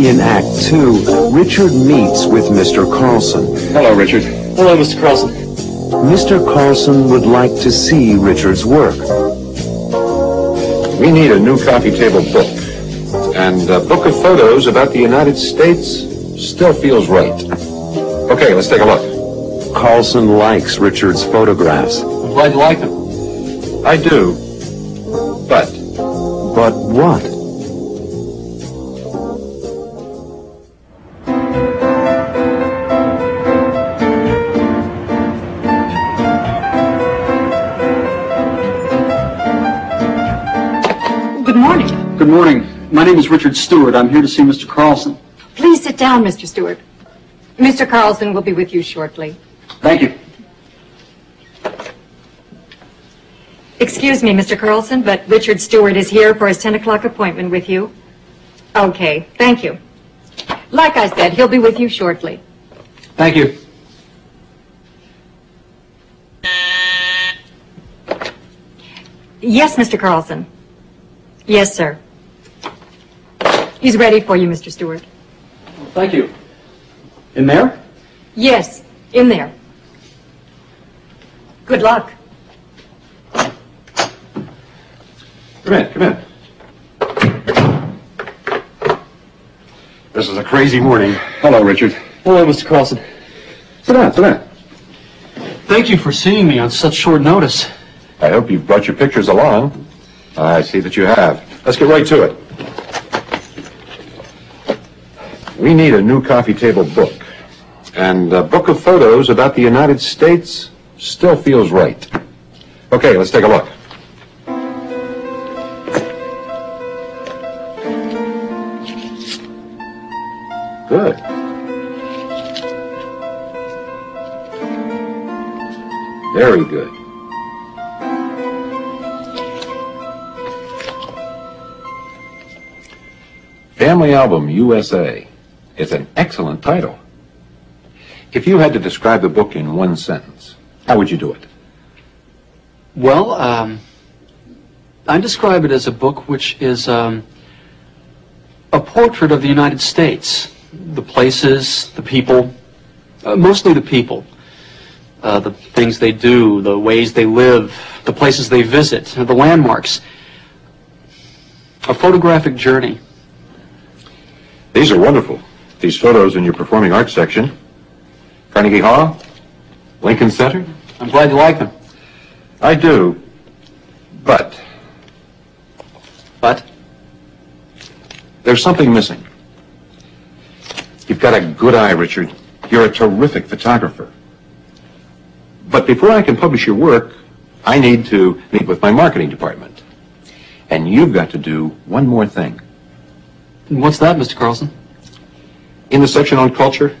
In Act 2, Richard meets with Mr. Carlson. Hello, Richard. Hello, Mr. Carlson. Mr. Carlson would like to see Richard's work. We need a new coffee table book. And a book of photos about the United States still feels right. Okay, let's take a look. Carlson likes Richard's photographs. I'm glad you like them. I do. But. But what? Good morning. My name is Richard Stewart. I'm here to see Mr. Carlson. Please sit down, Mr. Stewart. Mr. Carlson will be with you shortly. Thank you. Excuse me, Mr. Carlson, but Richard Stewart is here for his 10 o'clock appointment with you. Okay, thank you. Like I said, he'll be with you shortly. Thank you. Yes, Mr. Carlson. Yes, sir. He's ready for you, Mr. Stewart. Well, thank you. In there? Yes, in there. Good luck. Come in, come in. This is a crazy morning. Hello, Richard. Hello, Mr. Carlson. Sit down, sit down. Thank you for seeing me on such short notice. I hope you brought your pictures along. I see that you have. Let's get right to it. We need a new coffee table book. And a book of photos about the United States still feels right. Okay, let's take a look. Good. Very good. Family Album USA. It's an excellent title. If you had to describe the book in one sentence, how would you do it? Well, I describe it as a book which is a portrait of the United States. The places, the people, mostly the people. The things they do, the ways they live, the places they visit, the landmarks. A photographic journey. These are wonderful. These photos in your performing arts section. Carnegie Hall, Lincoln Center. I'm glad you like them. I do, but... But? There's something missing. You've got a good eye, Richard. You're a terrific photographer. But before I can publish your work, I need to meet with my marketing department. And you've got to do one more thing. What's that, Mr. Carlson? In the section on culture,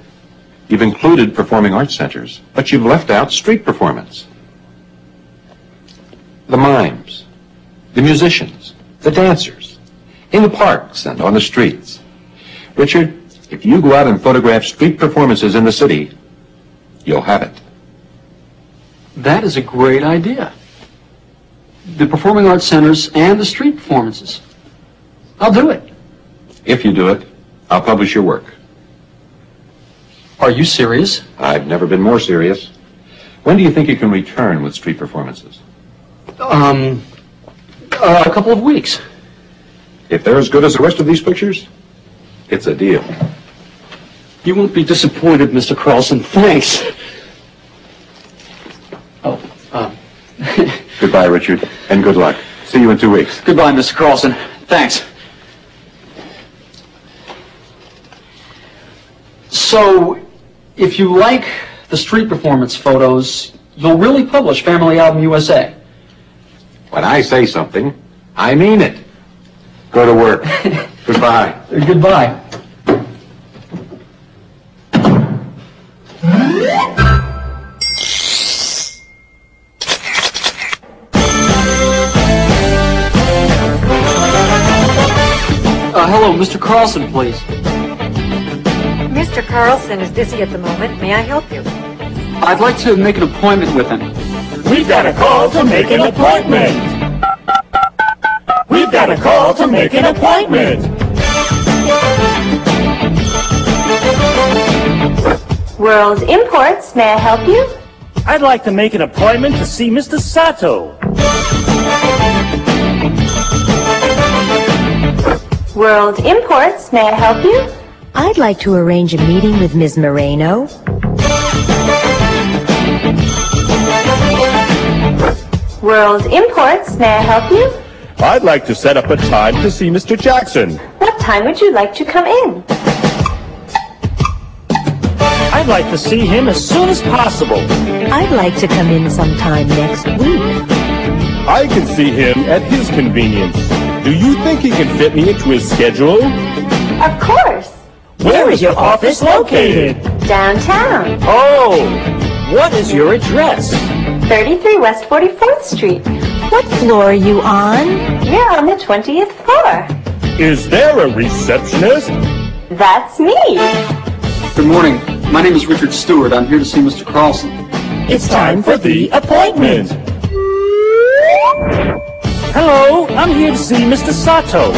you've included performing arts centers, but you've left out street performance. The mimes, the musicians, the dancers, in the parks and on the streets. Richard, if you go out and photograph street performances in the city, you'll have it. That is a great idea. The performing arts centers and the street performances. I'll do it. If you do it, I'll publish your work. Are you serious? I've never been more serious. When do you think you can return with street performances? A couple of weeks. If they're as good as the rest of these pictures, it's a deal. You won't be disappointed, Mr. Carlson. Thanks. Oh, Goodbye, Richard, and good luck. See you in 2 weeks. Goodbye, Mr. Carlson. Thanks. So, if you like the street performance photos, you'll really publish Family Album USA. When I say something, I mean it. Go to work. Goodbye. Goodbye. Hello, Mr. Carlson, please. Mr. Carlson is busy at the moment. May I help you? I'd like to make an appointment with him. We've got a call to make an appointment. We've got a call to make an appointment. World Imports, may I help you? I'd like to make an appointment to see Mr. Sato. World Imports, may I help you? I'd like to arrange a meeting with Ms. Moreno. World Imports, may I help you? I'd like to set up a time to see Mr. Jackson. What time would you like to come in? I'd like to see him as soon as possible. I'd like to come in sometime next week. I can see him at his convenience. Do you think he can fit me into his schedule? Of course. Where is your office located? Downtown. Oh, what is your address? 33 West 44th Street. What floor are you on? We're on the 20th floor. Is there a receptionist? That's me. Good morning. My name is Richard Stewart. I'm here to see Mr. Carlson. It's time for the appointment. Hello, I'm here to see Mr. Sato.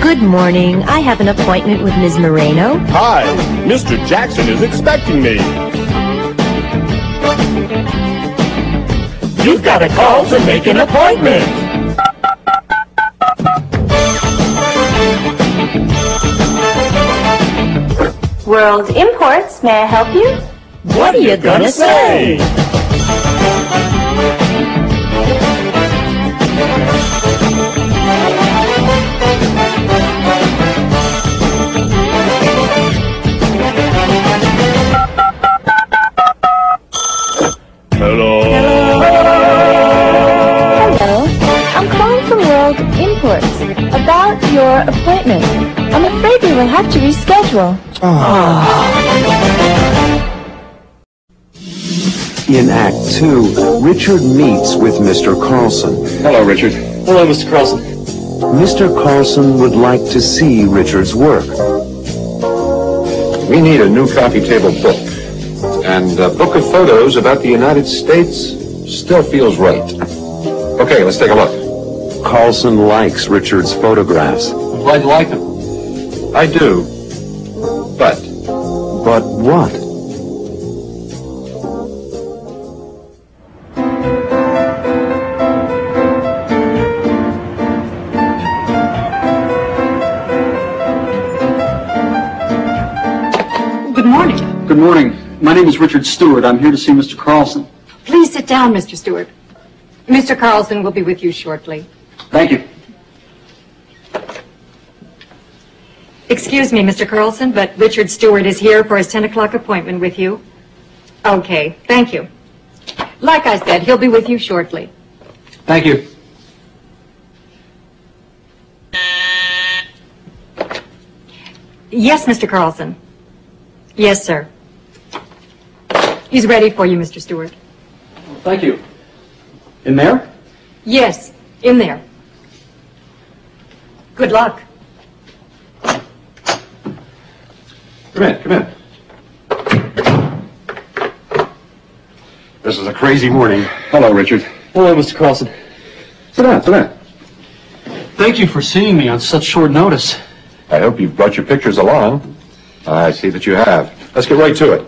Good morning. I have an appointment with Ms. Moreno. Hi, Mr. Jackson is expecting me. You've got a call to make an appointment. World Imports, may I help you? What are you gonna say? Hello. About your appointment. I'm afraid we will have to reschedule. In Act 2, Richard meets with Mr. Carlson. Hello, Richard. Hello, Mr. Carlson. Mr. Carlson would like to see Richard's work. We need a new coffee table book. And a book of photos about the United States still feels right. Okay, let's take a look. Carlson likes Richard's photographs. I'm glad you like them. I do. But... But what? Good morning. Good morning. My name is Richard Stewart. I'm here to see Mr. Carlson. Please sit down, Mr. Stewart. Mr. Carlson will be with you shortly. Thank you. Excuse me, Mr. Carlson, but Richard Stewart is here for his 10 o'clock appointment with you. Okay, thank you. Like I said, he'll be with you shortly. Thank you. Yes, Mr. Carlson. Yes, sir. He's ready for you, Mr. Stewart. Thank you. In there? Yes, in there. Good luck. Come in, come in. This is a crazy morning. Hello, Richard. Hello, Mr. Carlson. Sit down, sit down. Thank you for seeing me on such short notice. I hope you've brought your pictures along. I see that you have. Let's get right to it.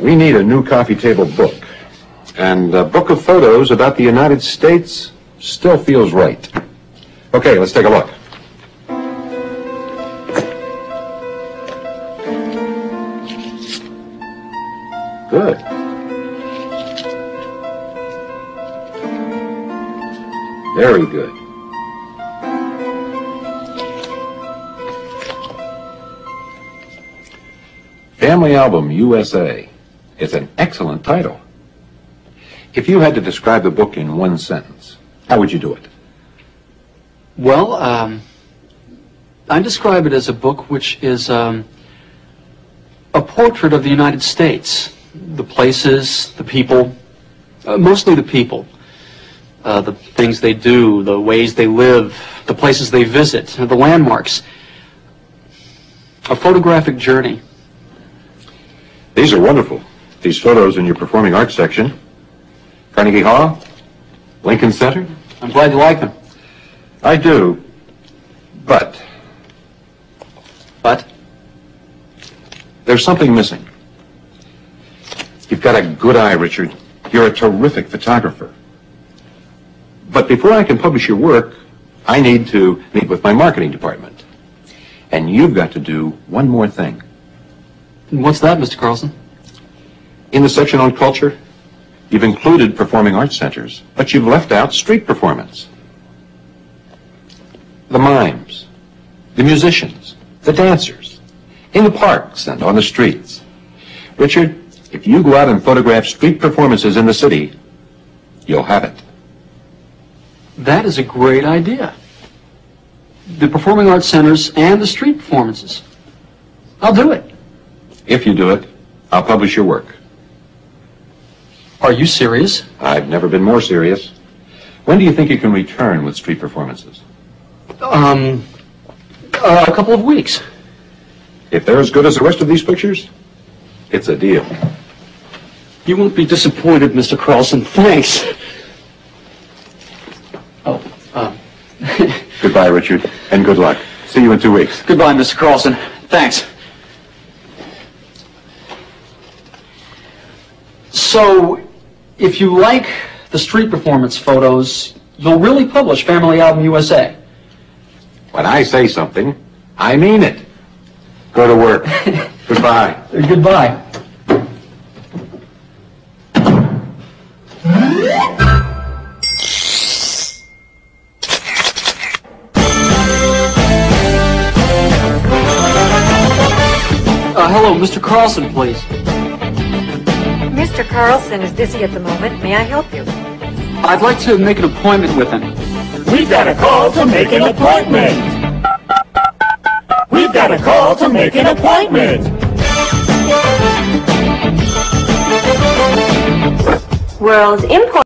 We need a new coffee table book. And a book of photos about the United States still feels right. Okay, let's take a look. Good. Very good. Family Album USA. It's an excellent title. If you had to describe the book in one sentence, how would you do it? Well, I describe it as a book which is a portrait of the United States. The places, the people, mostly the people, the things they do, the ways they live, the places they visit, the landmarks. A photographic journey. These are wonderful, these photos in your performing arts section. Carnegie Hall, Lincoln Center. I'm glad you like them. I do, but... But? There's something missing. You've got a good eye, Richard. You're a terrific photographer. But before I can publish your work, I need to meet with my marketing department. And you've got to do one more thing. And what's that, Mr. Carlson? In the section on culture, you've included performing arts centers, but you've left out street performance. The mimes, the musicians, the dancers, in the parks and on the streets. Richard, if you go out and photograph street performances in the city, you'll have it. That is a great idea. The performing arts centers and the street performances. I'll do it. If you do it, I'll publish your work. Are you serious? I've never been more serious. When do you think you can return with street performances? A couple of weeks. If they're as good as the rest of these pictures, it's a deal. You won't be disappointed, Mr. Carlson. Thanks. Oh, Goodbye, Richard, and good luck. See you in 2 weeks. Goodbye, Mr. Carlson. Thanks. So, if you like the street performance photos, you'll really publish Family Album USA. When I say something, I mean it. Go to work. Goodbye. Goodbye. Hello, Mr. Carlson, please. Mr. Carlson is busy at the moment. May I help you? I'd like to make an appointment with him. We've got a call to make an appointment. We've got a call to make an appointment. World Imports.